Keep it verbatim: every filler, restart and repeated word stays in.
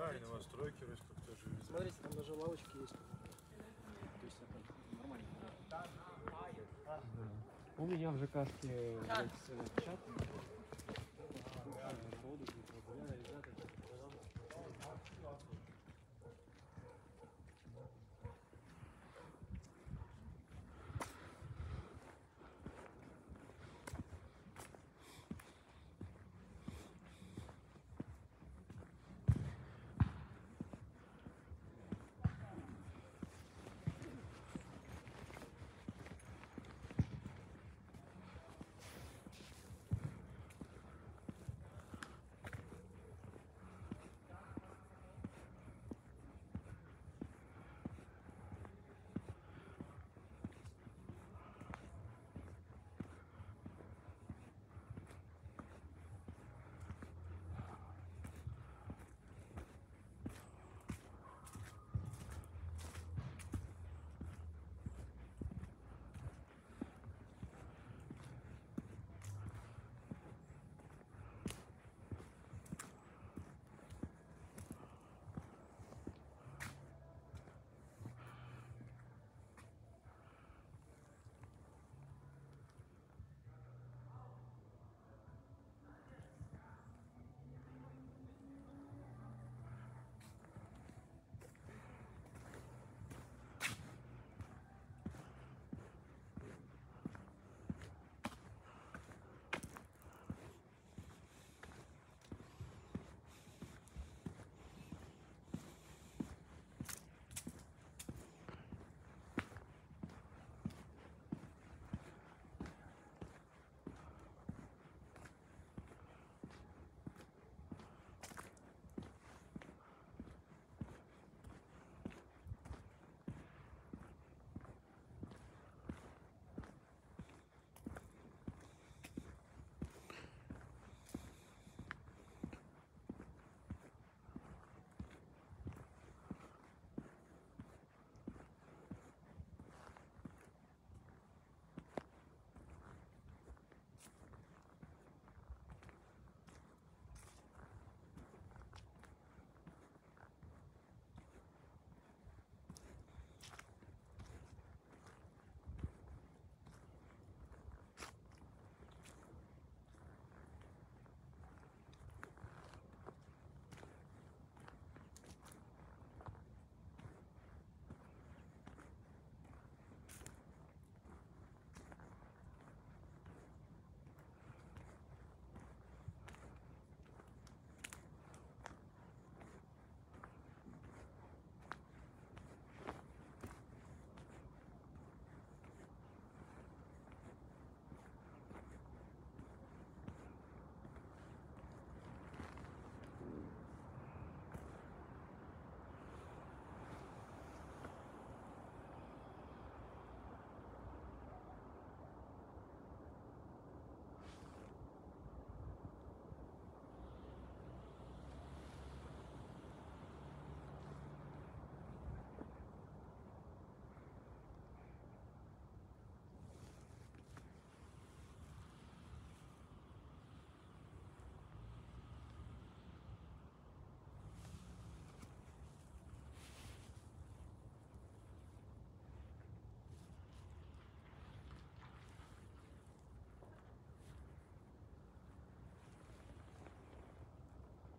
Да, и новостройки вроде как тоже. Смотрите, там даже лавочки есть. То есть это нормально. Да. У меня в Жекаске чат.